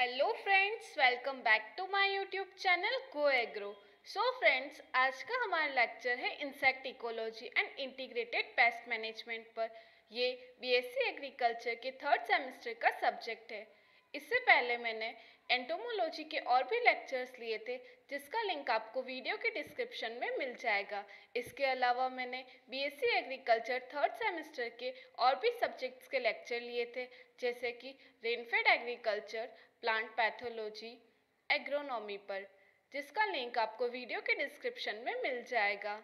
Hello friends, welcome back to my YouTube channel go agro. So friends, आज का हमारा lecture है insect ecology and integrated pest management पर। ये BSc agriculture के थर्ड सेमेस्टर का सब्जेक्ट है। इससे पहले मैंने एंटोमोलॉजी के और भी लेक्चर्स लिए थे, जिसका लिंक आपको वीडियो के डिस्क्रिप्शन में मिल जाएगा। इसके अलावा मैंने बीएससी एग्रीकल्चर थर्ड सेमेस्टर के और भी सब्जेक्ट्स के लेक्चर लिए थे, जैसे कि rainfed agriculture, plant pathology, agronomy पर, जिसका लिंक आपको वीडियो के डिस्क्रिप्शन में मिल जाएगा।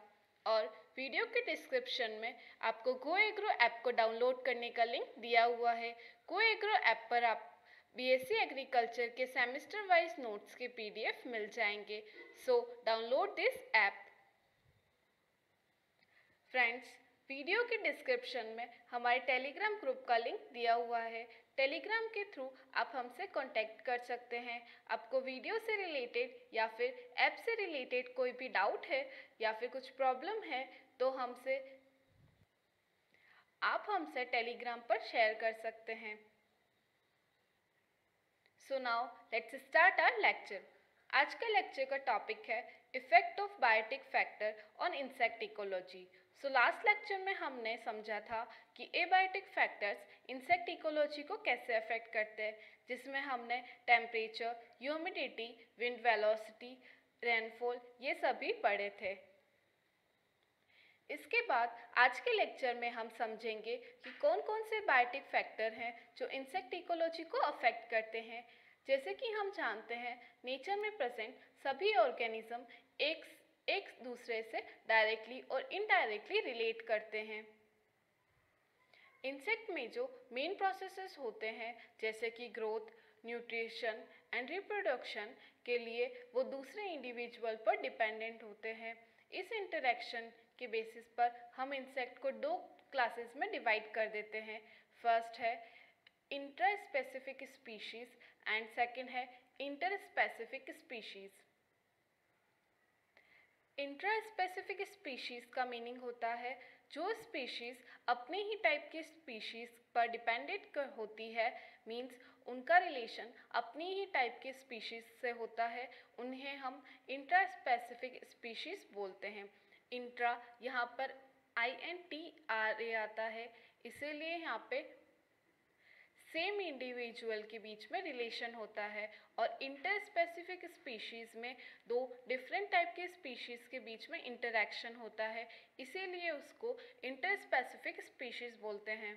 और वीडियो के डिस्क्रिप्शन में आपको गो एग्रो ऐप को डाउनलोड करने का लिंक दिया हुआ है। गो एग्रो ऐप पर आप बीएससी एग्रीकल्चर के सेमेस्टर वाइज नोट्स के पीडीएफ मिल जाएंगे। So download this app. Friends, video के डिस्क्रिप्शन में हमारे टेलीग्राम ग्रुप का लिंक दिया हुआ है। टेलीग्राम के थ्रू आप हमसे कांटेक्ट कर सकते हैं। आपको वीडियो से रिलेटेड या फिर ऐप से रिलेटेड कोई भी डाउट है या फिर कुछ प्रॉब्लम है तो आप हमसे टेलीग्राम पर शेयर कर सकते हैं। So now let's start our lecture. आज का लेक्चर का टॉपिक है effect of biotic factor on insect ecology. So last lecture में हमने समझा था कि एबायोटिक फैक्टर्स इंसेक्ट इकोलॉजी को कैसे अफेक्ट करते हैं, जिसमें हमने temperature, humidity, wind velocity, rainfall ये सभी पढ़े थे। इसके बाद आज के लेक्चर में हम समझेंगे कि कौन कौन से बायोटिक फैक्टर हैं जो इंसेक्ट इकोलॉजी को अफेक्ट करते हैं। जैसे कि हम जानते हैं, नेचर में प्रेजेंट सभी ऑर्गेनिज्म एक दूसरे से डायरेक्टली और इनडायरेक्टली रिलेट करते हैं। इंसेक्ट में जो मेन प्रोसेसेस होते हैं, जैसे कि ग्रोथ, न्यूट्रिशन एंड रिप्रोडक्शन के लिए वो दूसरे इंडिविजुअल पर डिपेंडेंट होते हैं। इस इंटरेक्शन के बेसिस पर हम इंसेक्ट को दो क्लासेस में डिवाइड कर देते हैं। फर्स्ट है इंट्रास्पेसिफिक स्पीशीज एंड सेकंड है इंटरस्पेसिफिक स्पीशीज। इंट्रास्पेसिफिक स्पीशीज का मीनिंग होता है जो स्पीशीज अपने ही टाइप के स्पीशीज पर डिपेंडेंट होती है, मींस उनका रिलेशन अपनी ही टाइप के स्पीशीज से होता है, उन्हें हम इंट्रास्पेसिफिक स्पीशीज बोलते हैं। इंट्रा यहाँ पर INTRA आता है, इसीलिए यहाँ पे सेम इंडिविजुअल के बीच में रिलेशन होता है। और इंटरस्पेसिफिक स्पीशीज़ में दो डिफरेंट टाइप के स्पीशीज़ के बीच में इंटरैक्शन होता है, इसीलिए उसको इंटरस्पेसिफिक स्पीशीज़ बोलते हैं।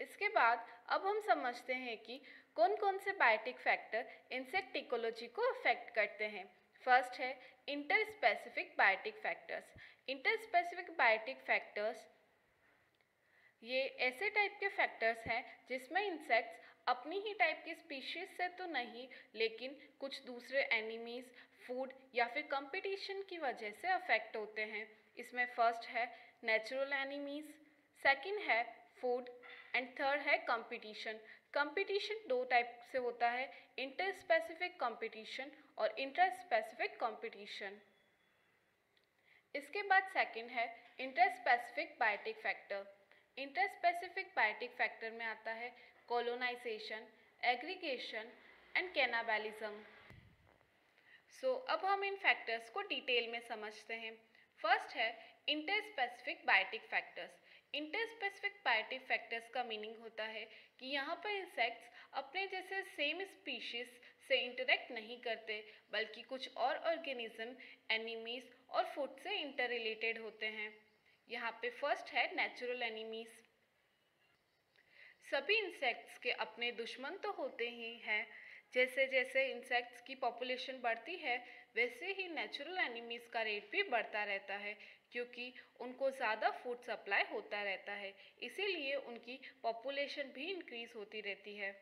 इसके बाद अब हम समझते हैं कि कौन कौन से बायोटिक फैक्टर इंसेक्ट इकोलॉजी को अफेक्ट करते हैं। फर्स्ट है interspecific biotic factors. Interspecific biotic factors ये ऐसे टाइप के फैक्टर्स हैं जिसमें इंसेक्ट्स अपनी ही टाइप की स्पीशीज से तो नहीं, लेकिन कुछ दूसरे एनिमीज, फूड या फिर कंपटीशन की वजह से अफेक्ट होते हैं। इसमें फर्स्ट है नेचुरल एनिमीज, सेकंड है फूड एंड थर्ड है कंपटीशन। कंपटीशन दो टाइप से होता है, इंटरस्पेसिफिक कंपटीशन और इंट्रास्पेसिफिक कंपटीशन। इसके बाद सेकंड है interspecific biotic factor. Interspecific biotic factor में आता है colonisation, aggregation and cannibalism. So अब हम इन फैक्टर्स को डिटेल में समझते हैं। फर्स्ट है interspecific biotic factors. Interspecific biotic factors का मीनिंग होता है कि यहाँ पर इंसेक्ट्स अपने जैसे सेम स्पीशीज से इंटरेक्ट नहीं करते, बल्कि कुछ और ऑर्गेनिज्म, एनिमीज और फूड से इंटर रिलेटेड होते हैं। यहाँ पे फर्स्ट है नेचुरल एनिमीज। सभी इंसेक्ट्स के अपने दुश्मन तो होते ही हैं। जैसे जैसे इंसेक्ट्स की पॉपुलेशन बढ़ती है, वैसे ही नेचुरल एनिमीज का रेट भी बढ़ता रहता है, क्योंकि उनको ज़्यादा फूड सप्लाई होता रहता है, इसीलिए उनकी पॉपुलेशन भी इंक्रीज होती रहती है।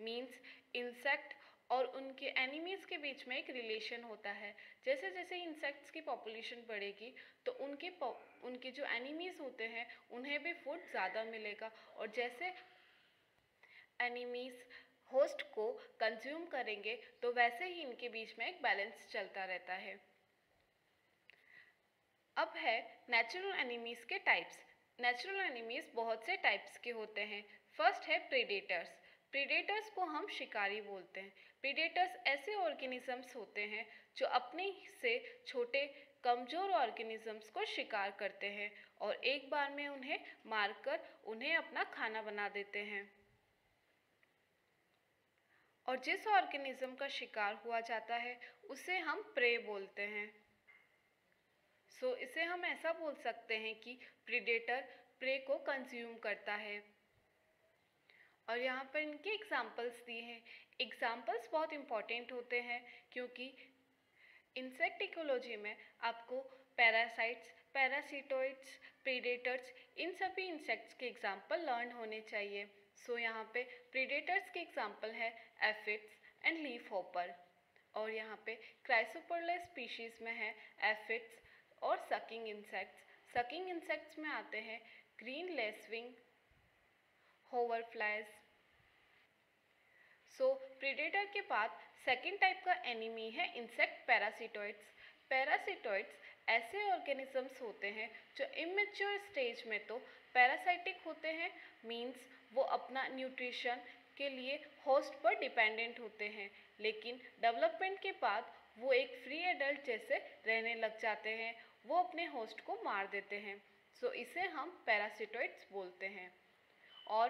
मींस इंसेक्ट और उनके एनिमीज के बीच में एक रिलेशन होता है। जैसे जैसे इंसेक्ट्स की पॉपुलेशन बढ़ेगी तो उनके जो एनिमीज होते हैं उन्हें भी फूड ज़्यादा मिलेगा, और जैसे एनिमीज होस्ट को कंज्यूम करेंगे तो वैसे ही इनके बीच में एक बैलेंस चलता रहता है। अब है नेचुरल एनिमीज के टाइप्स। नेचुरल एनिमीज बहुत से टाइप्स के होते हैं। फर्स्ट है प्रेडेटर्स। प्रीडेटर्स को हम शिकारी बोलते हैं। प्रीडेटर्स ऐसे ऑर्गेनिजम्स होते हैं जो अपने से छोटे कमज़ोर ऑर्गेनिजम्स को शिकार करते हैं और एक बार में उन्हें मारकर उन्हें अपना खाना बना देते हैं। और जिस ऑर्गेनिज्म का शिकार हुआ जाता है उसे हम प्रे बोलते हैं। सो इसे हम ऐसा बोल सकते हैं कि प्रीडेटर प्रे को कंज्यूम करता है। और यहाँ पर इनके एग्जाम्पल्स दिए हैं। एग्जाम्पल्स बहुत इम्पॉर्टेंट होते हैं क्योंकि इंसेक्ट इकोलॉजी में आपको पैरासाइट्स, पैरासिटोइड्स, प्रीडेटर्स, इन सभी इंसेक्ट्स के एग्जाम्पल लर्न होने चाहिए। सो यहाँ पे प्रीडेटर्स के एग्जाम्पल है एफिड्स एंड लीफहॉपर। और यहाँ पे क्राइसोपोडल स्पीशीज में है एफिड्स और सकिंग इंसेक्ट्स। सकिंग इंसेक्ट्स में आते हैं green lacewing, hover flies. So predator के बाद सेकेंड टाइप का एनिमी है इंसेक्ट पैरासिटोइड्स। पैरासिटोइड्स ऐसे ऑर्गेनिजम्स होते हैं जो इमेच्योर स्टेज में तो पैरासाइटिक होते हैं, मींस वो अपना न्यूट्रिशन के लिए होस्ट पर डिपेंडेंट होते हैं, लेकिन डेवलपमेंट के बाद वो एक फ्री एडल्ट जैसे रहने लग जाते हैं, वो अपने होस्ट को मार देते हैं। सो इसे हम पैरासिटोइड्स बोलते हैं। और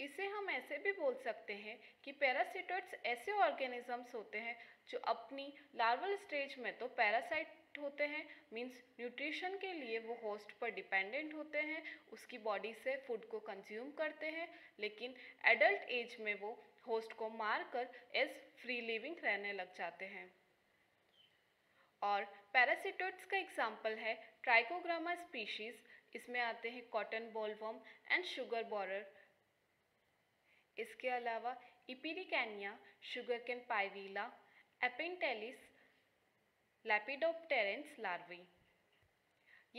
इसे हम ऐसे भी बोल सकते हैं कि पैरासिटोइड्स ऐसे ऑर्गेनिजम्स होते हैं जो अपनी लार्वल स्टेज में तो पैरासाइट होते हैं, मींस न्यूट्रिशन के लिए वो होस्ट पर डिपेंडेंट होते हैं, उसकी बॉडी से फूड को कंज्यूम करते हैं, लेकिन एडल्ट एज में वो होस्ट को मारकर एज फ्री लिविंग रहने लग जाते हैं। और पैरासिटोइड्स का एग्जाम्पल है ट्राइकोग्रामा स्पीशीज। इसमें आते हैं cotton bollworm and sugar borer. इसके अलावा Epiricania, sugar cane Pyrilla, Apanteles, lepidopterans larvae,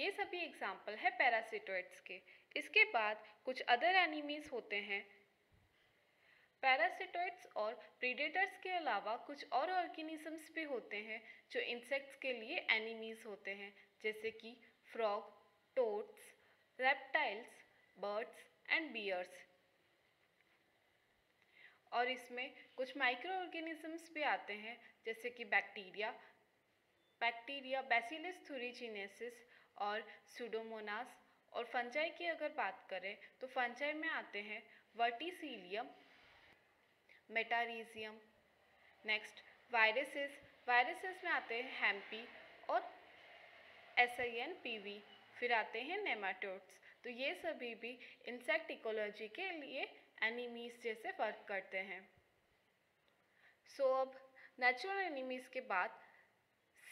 ये सभी एग्जाम्पल है पैरासिटोइड्स के। इसके बाद कुछ अदर एनिमीज होते हैं। पैरासिटोइड्स और प्रीडेटर्स के अलावा कुछ और ऑर्गेनिजम्स भी होते हैं जो इंसेक्ट्स के लिए एनिमीज होते हैं, जैसे कि frog, toads, reptiles, birds and bears. और इसमें कुछ माइक्रो ऑर्गेनिजम्स भी आते हैं, जैसे कि बैक्टीरिया बैसिलस थुरिजिनेसिस और स्यूडोमोनास। और फंजाई की अगर बात करें तो फंजाई में आते हैं वर्टिसिलियम, मेटारिजियम। नेक्स्ट वायरसेस में आते हैं हैम्पी और SNPV। फिर आते हैं नेमाटोड्स। तो ये सभी भी इंसेक्ट इकोलॉजी के लिए एनिमीज जैसे वर्क करते हैं। सो अब नेचुरल एनिमीज के बाद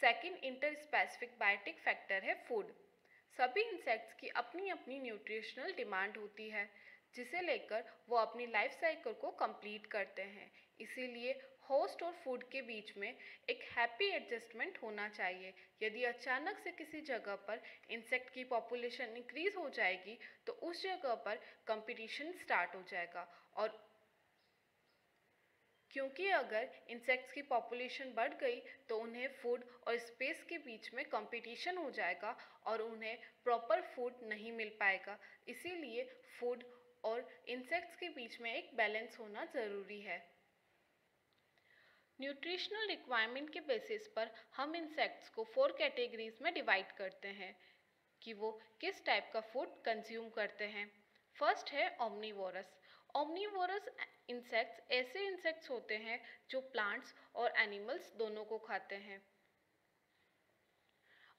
सेकंड इंटरस्पेसिफिक बायोटिक फैक्टर है फूड। सभी इंसेक्ट्स की अपनी अपनी न्यूट्रिशनल डिमांड होती है, जिसे लेकर वो अपनी लाइफ साइकिल को कंप्लीट करते हैं। इसीलिए होस्ट और फूड के बीच में एक हैप्पी एडजस्टमेंट होना चाहिए। यदि अचानक से किसी जगह पर इंसेक्ट की पॉपुलेशन इंक्रीज हो जाएगी तो उस जगह पर कंपटीशन स्टार्ट हो जाएगा, और क्योंकि अगर इंसेक्ट्स की पॉपुलेशन बढ़ गई तो उन्हें फूड और स्पेस के बीच में कंपटीशन हो जाएगा और उन्हें प्रॉपर फूड नहीं मिल पाएगा। इसीलिए फूड और इंसेक्ट्स के बीच में एक बैलेंस होना ज़रूरी है। न्यूट्रिशनल रिक्वायरमेंट के बेसिस पर हम इंसेक्ट्स को 4 कैटेगरीज में डिवाइड करते हैं कि वो किस टाइप का फूड कंज्यूम करते हैं। फर्स्ट है ओमनीवोरस। ओमनीवोरस इंसेक्ट्स ऐसे इंसेक्ट्स होते हैं जो प्लांट्स और एनिमल्स दोनों को खाते हैं,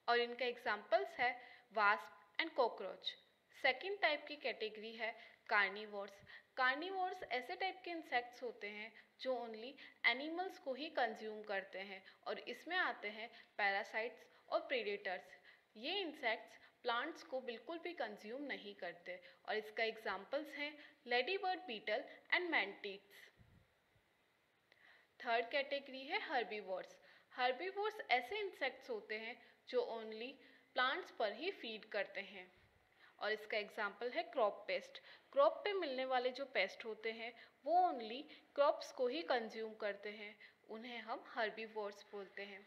और इनका एग्जाम्पल्स है wasp and cockroach. Second type की कैटेगरी है कार्निवोर्स। कार्निवोर्स ऐसे टाइप के इंसेक्ट्स होते हैं जो ओनली एनिमल्स को ही कंज्यूम करते हैं, और इसमें आते हैं पैरासाइट्स और प्रीडेटर्स। ये इंसेक्ट्स प्लांट्स को बिल्कुल भी कंज्यूम नहीं करते, और इसका एग्जांपल्स हैं lady bird beetle and mantis. Third category है हर्बीवोर्स। हर्बीवोर्स ऐसे इंसेक्ट्स होते हैं जो ओनली प्लांट्स पर ही फीड करते हैं, और इसका एग्जाम्पल है क्रॉप पेस्ट। क्रॉप पे मिलने वाले जो पेस्ट होते हैं वो ओनली क्रॉप्स को ही कंज्यूम करते हैं, उन्हें हम हर्बीवोर्स बोलते हैं।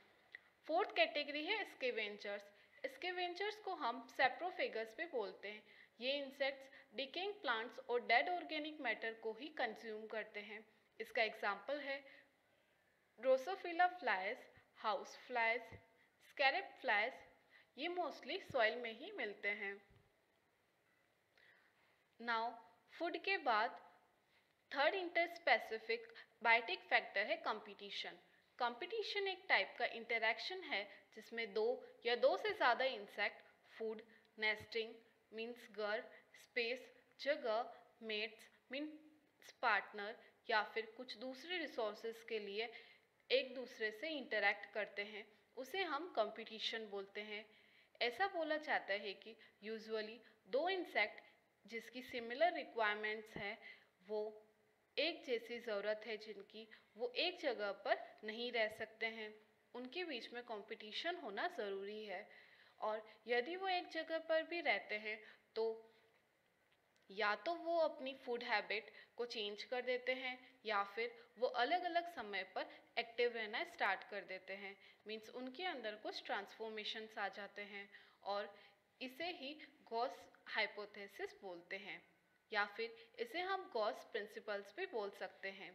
फोर्थ कैटेगरी है स्केवेंजर्स। स्केवेंजर्स को हम सैप्रोफेगस भी बोलते हैं। ये इंसेक्ट्स डिकेइंग प्लांट्स और डेड ऑर्गेनिक मैटर को ही कंज्यूम करते हैं। इसका एग्जाम्पल है Drosophila flies, house flies, scarab flies, ये मोस्टली सॉइल में ही मिलते हैं। नाउ फूड के बाद थर्ड इंटरस्पेसिफिक बायोटिक फैक्टर है कंपटीशन। कंपटीशन एक टाइप का इंटरेक्शन है जिसमें दो या दो से ज़्यादा इंसेक्ट फूड, नेस्टिंग मीन्स घर, स्पेस जगह, मेट्स मीन्स पार्टनर या फिर कुछ दूसरे रिसोर्सेज के लिए एक दूसरे से इंटरेक्ट करते हैं, उसे हम कंपटीशन बोलते हैं। ऐसा बोला जाता है कि यूजुअली दो इंसेक्ट जिसकी सिमिलर रिक्वायरमेंट्स हैं, वो एक जैसी ज़रूरत है जिनकी, वो एक जगह पर नहीं रह सकते हैं, उनके बीच में कंपटीशन होना ज़रूरी है। और यदि वो एक जगह पर भी रहते हैं तो या तो वो अपनी फूड हैबिट को चेंज कर देते हैं या फिर वो अलग अलग समय पर एक्टिव रहना स्टार्ट कर देते हैं, मीन्स उनके अंदर कुछ ट्रांसफॉर्मेशंस आ जाते हैं और इसे ही गॉस हाइपोथेसिस बोलते हैं या फिर इसे हम गॉस प्रिंसिपल्स भी बोल सकते हैं।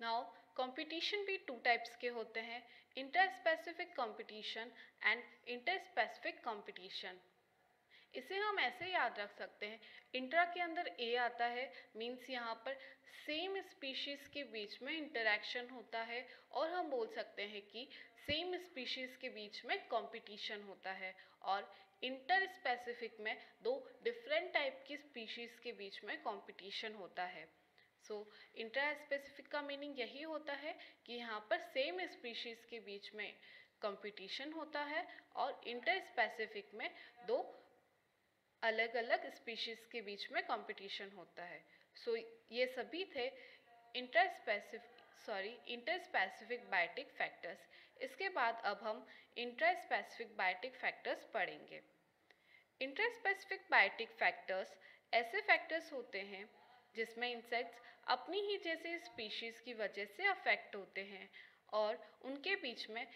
नाउ कंपटीशन भी टू टाइप्स के होते हैं, interspecific competition and interspecific competition. इसे हम ऐसे याद रख सकते हैं, इंट्रा के अंदर ए आता है, मीन्स यहाँ पर सेम स्पीशीज़ के बीच में इंटरेक्शन होता है और हम बोल सकते हैं कि सेम स्पीशीज़ के बीच में कंपटीशन होता है। और इंटर स्पेसिफिक में दो डिफरेंट टाइप की स्पीशीज़ के बीच में कंपटीशन होता है। सो इंट्रा स्पेसिफिक का मीनिंग यही होता है कि यहाँ पर सेम स्पीशीज़ के बीच में कंपटीशन होता है और इंटर स्पेसिफिक में दो अलग अलग स्पीशीज़ के बीच में कंपटीशन होता है। सो ये सभी थे इंटरस्पेसिफिक बायोटिक फैक्टर्स। इसके बाद अब हम इंट्रास्पेसिफिक बायोटिक फैक्टर्स पढ़ेंगे। इंट्रास्पेसिफिक बायोटिक फैक्टर्स ऐसे फैक्टर्स होते हैं जिसमें इंसेक्ट्स अपनी ही जैसी स्पीशीज़ की वजह से अफेक्ट होते हैं और उनके बीच में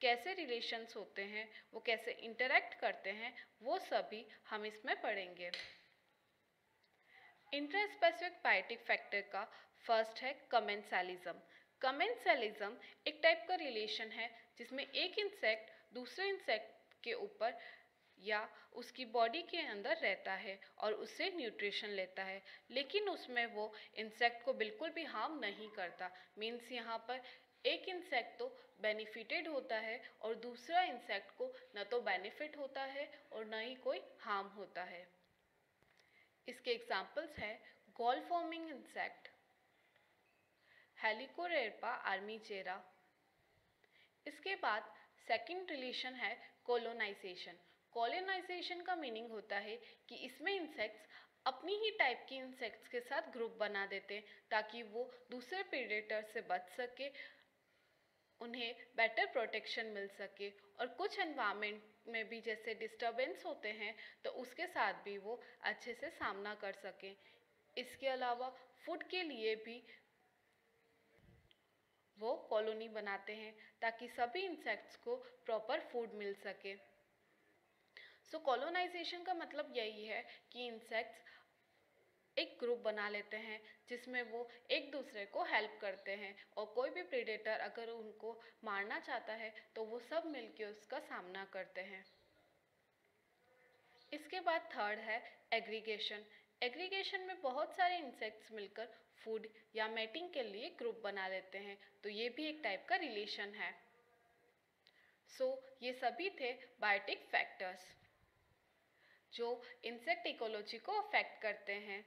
कैसे रिलेशंस होते हैं, वो कैसे इंटरेक्ट करते हैं, वो सभी हम इसमें पढ़ेंगे। इंट्रास्पेसिफिक बायोटिक फैक्टर का फर्स्ट है कमेंसालिज्म। कमेंसालिज्म एक टाइप का रिलेशन है जिसमें एक इंसेक्ट दूसरे इंसेक्ट के ऊपर या उसकी बॉडी के अंदर रहता है और उससे न्यूट्रिशन लेता है, लेकिन उसमें वो इंसेक्ट को बिल्कुल भी हार्म नहीं करता। मीन्स यहाँ पर एक इंसेक्ट तो बेनिफिटेड होता है और दूसरा इंसेक्ट को न तो बेनिफिट होता है और न ही कोई हार्म होता है। इसके एग्जांपल्स हैं gall forming insect, Helicoverpa armigera. इसके बाद सेकंड रिलेशन है कॉलोनाइजेशन। कॉलोनाइजेशन का मीनिंग होता है कि इसमें इंसेक्ट्स अपनी ही टाइप की इंसेक्ट्स के साथ ग्रुप बना देते हैं ताकि वो दूसरे प्रीडेटर से बच सके, उन्हें बेटर प्रोटेक्शन मिल सके। और कुछ एनवायरनमेंट में भी जैसे डिस्टर्बेंस होते हैं तो उसके साथ भी वो अच्छे से सामना कर सकें। इसके अलावा फूड के लिए भी वो कॉलोनी बनाते हैं ताकि सभी इंसेक्ट्स को प्रॉपर फूड मिल सके। सो कॉलोनाइजेशन का मतलब यही है कि इंसेक्ट्स एक ग्रुप बना लेते हैं जिसमें वो एक दूसरे को हेल्प करते हैं और कोई भी प्रीडेटर अगर उनको मारना चाहता है तो वो सब मिलकर उसका सामना करते हैं। इसके बाद थर्ड है एग्रीगेशन। एग्रीगेशन में बहुत सारे इंसेक्ट्स मिलकर फूड या मेटिंग के लिए ग्रुप बना लेते हैं, तो ये भी एक टाइप का रिलेशन है। ये सभी थे बायोटिक फैक्टर्स जो इंसेक्ट इकोलॉजी को अफेक्ट करते हैं।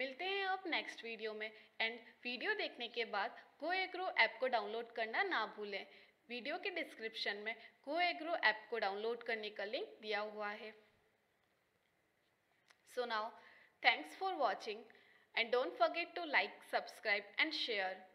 मिलते हैं अब नेक्स्ट वीडियो में, एंड वीडियो देखने के बाद गो एग्रो ऐप को डाउनलोड करना ना भूलें। वीडियो के डिस्क्रिप्शन में गो एग्रो ऐप को डाउनलोड करने का लिंक दिया हुआ है। Now thanks for watching and don't forget to like, subscribe and share.